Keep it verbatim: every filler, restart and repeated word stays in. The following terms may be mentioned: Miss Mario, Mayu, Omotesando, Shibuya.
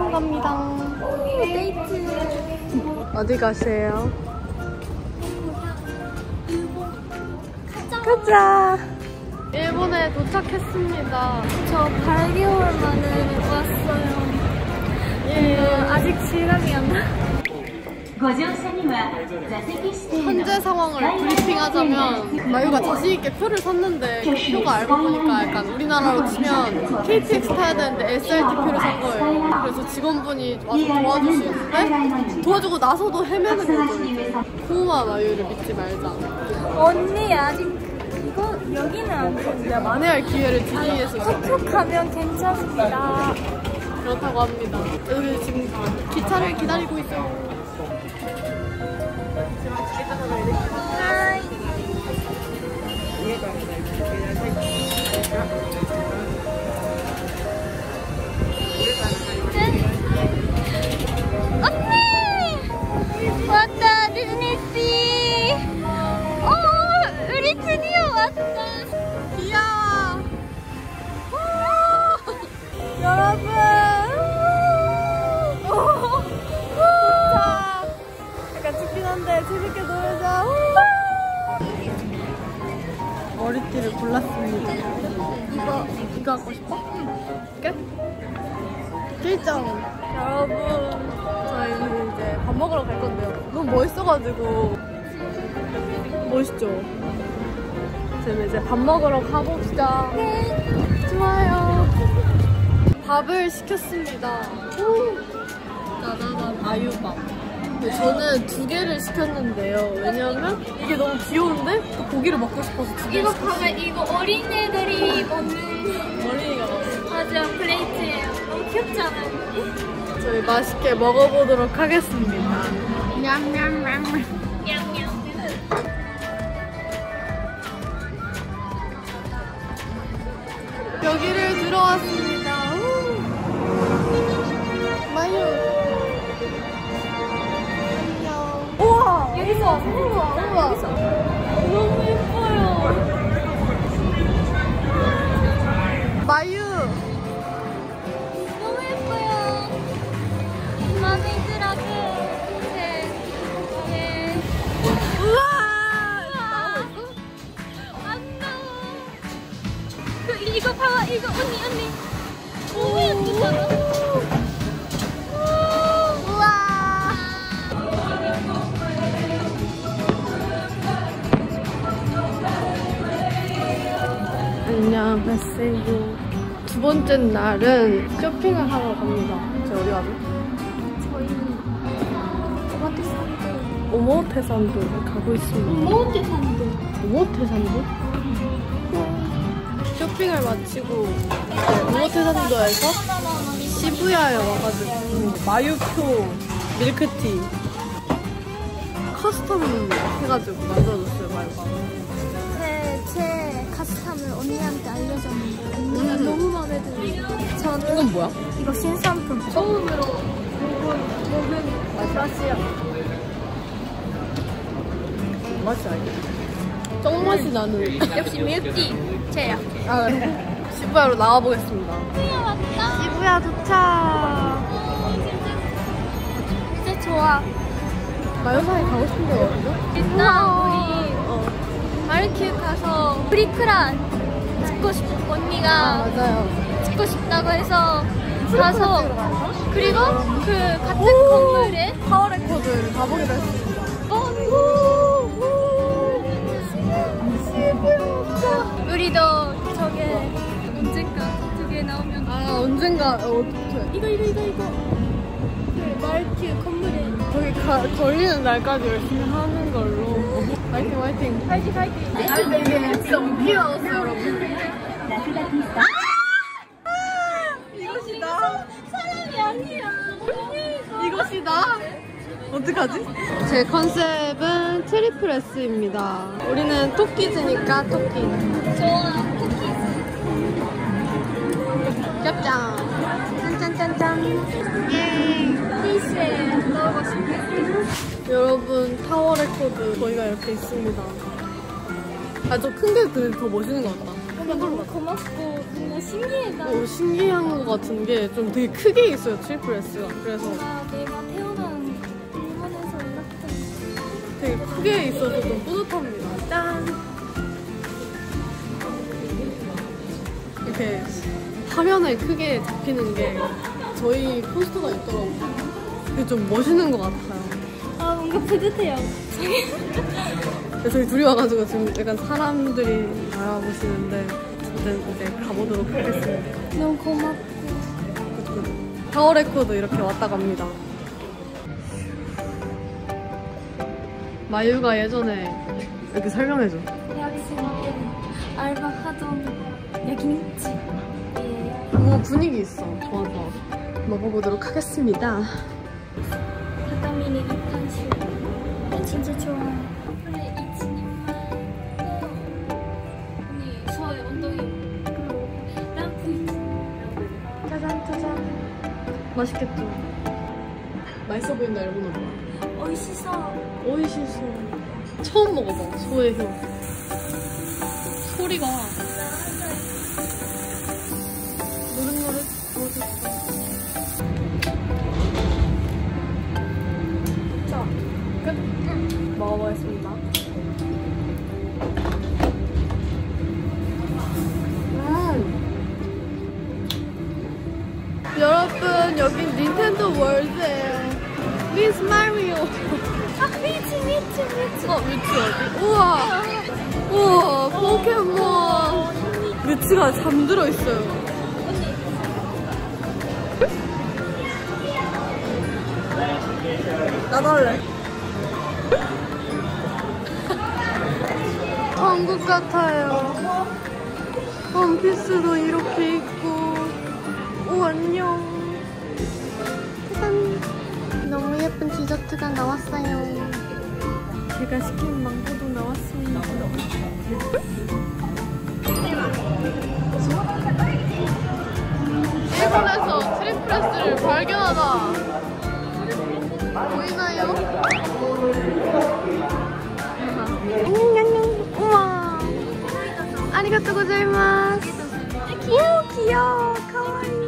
쇼핑 갑니다. 데이트. 어디 가세요? 일본. 가자. 가자. 일본에 도착했습니다. 저 팔 개월 만에 왔어요. 예. 아직 실감이 안 나. 현재 상황을 브리핑하자면 마유가 자신있게 표를 샀는데 그 표가 알고 보니까 약간 우리나라로 치면 케이티엑스 타야 되는데 에스알티 표를 산 거예요. 그래서 직원분이 와서 도와주시는데 도와주고 나서도 헤매는 거죠. 고마 마유를 믿지 말자. 언니 아직 이거 여기는 안 되는데 만회할 기회를 주기 위해서 톡톡 하면 괜찮습니다. 그렇다고 합니다. 여기 지금 기차를 기다리고 있어요. 언니! 왔다 디즈니씨! 오! 우리 드디어 왔다! 귀여워! 오, 여러분! 재밌게 놀자. 머리띠를 골랐습니다. 이거 이거 갖고 싶어? 끝? 일정. 여러분 저희는 이제 밥 먹으러 갈 건데요. 너무 멋있어가지고. 멋있죠? 저희는 이제 밥 먹으러 가봅시다. 네. 좋아요. 밥을 시켰습니다. 나나나 마유밥. 저는 두 개를 시켰는데요. 왜냐면 이게 너무 귀여운데 또 고기를 먹고 싶어서 두 개를 시켰어요. 이거 봐봐, 이거 어린애들이 먹는 어린이가 먹는 맞아, 플레이트예요. 너무 귀엽잖아요. 저희 맛있게 먹어보도록 하겠습니다. 냠냠냠 냠냠. 여기를 들어왔습니다. 마유 우와, 우와. 너무 예뻐요. 마유. 너무 예뻐요. 마음에 들라고. 네. 네. 우와. 우와. 안 나와. 이거 봐봐. 이거 언니 언니. 너무 예쁘잖아. 안녕하세요. 두 번째 날은 쇼핑을 하러 갑니다. 저희 어디 가죠? 저희는 오모테산도 가고 있습니다. 오모테산도? 오모테산도? 쇼핑을 마치고 오모테산도에서 시부야에 와가지고 마유표 밀크티 커스텀 해가지고 만들어줬어요. 마유가 제 카스텀을 언니한테 알려줬는데 언니가 음. 너무 마음에 들어요. 저는 이건 뭐야? 이거 신상품 처음으로 먹은 맛이야. 맛이 아니야. 쫑맛이 음. 나는 역시 밀티 제야. 아, 시부야로 나와보겠습니다. 시부야 왔다. 시부야 도착. 음, 진짜 좋아. 마요사에 가고 싶은데 여기도? 일단 우리 마르큐 가서 프리크란 찍고 싶어. 언니가 아, 맞아요. 찍고 싶다고 해서 가서 그리고 그 같은 건물에 타워 레코드를 가보기로 했습니다. 우리도 저게 언젠가 저게 나오면 아 언젠가 어떡해. 이거 이거 이거 이거 그 마르큐 건물에 저기 가, 걸리는 날까지 열심히 하는 걸로. 화이팅 화이팅 화이팅 화이팅. 이게 너무 귀여웠어요 여러분. 아! 이것이 나? 사람이 아니야. 이것이 나? 어떡하지? 제 컨셉은 트리플 S입니다. 우리는 토끼즈니까 토끼. 좋아 토끼즈. 짭짱 짠짠짠짠. 예 페이스에 넣어보고 싶네. 여러분 타워 레코드 저희가 이렇게 있습니다. 아 저 큰 게 더 멋있는 것 같다. 어머, 너무 고맙고 뭔가 신기해다. 어, 신기한 것 같은 게 좀 되게 크게 있어요, 트리플 에스가. 그래서 내가 태어난 일본에서 이렇게 되게 크게 있어서 좀 뿌듯합니다. 짠! 이렇게 화면에 크게 잡히는 게 저희 포스터가 있더라고요. 그게 좀 멋있는 것 같아요. 아, 뭔가 뿌듯해요. 저희 둘이 와가지고 지금 약간 사람들이 알아보시는데 저는 이제 가보도록 하겠습니다. 너무 고맙고. 타워 레코드 이렇게 왔다 갑니다. 마유가 예전에 이렇게 설명해줘. 대학생때 알바하던 야김치. 어, 분위기 있어. 좋아서 먹어보도록 하겠습니다. 다다미네 이탄시. 나 진짜 좋아해. 맛있겠죠? 맛있어 보인다, 일본어로. 오이시소. 오이시소. 처음 먹어봐, 소의 효. 소리가. 노릇노릇. 자, 끝. 응. 먹어보겠습니다. 여러분, 여기 닌텐도 월드에요. 미스 마리오. 아, 미치, 미치, 미치. 어, 미치 어디? 우와. 우와, 포켓몬. 미치가 잠들어 있어요. 나도 할래. 천국 같아요. 원피스도 이렇게 입고. 오, 안녕. 짜잔. 너무 예쁜 디저트가 나왔어요. 제가 시킨 망고도 나왔습니다. 일본에서 트리플 에스를 발견하다. 보이나요? 안녕, 안녕. 우와. 아리가또 고자이마스. 귀여워, 귀여워. 가와이.